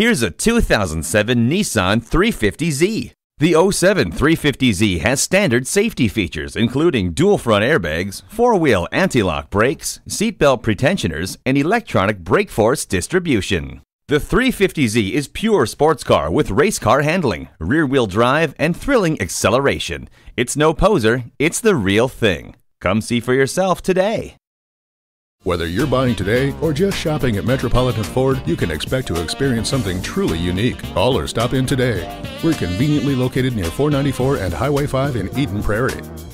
Here's a 2007 Nissan 350Z. The 07 350Z has standard safety features including dual front airbags, four-wheel anti-lock brakes, seatbelt pretensioners, and electronic brake force distribution. The 350Z is pure sports car with race car handling, rear-wheel drive, and thrilling acceleration. It's no poser, it's the real thing. Come see for yourself today. Whether you're buying today or just shopping at Metropolitan Ford, you can expect to experience something truly unique. Call or stop in today. We're conveniently located near 494 and Highway 5 in Eden Prairie.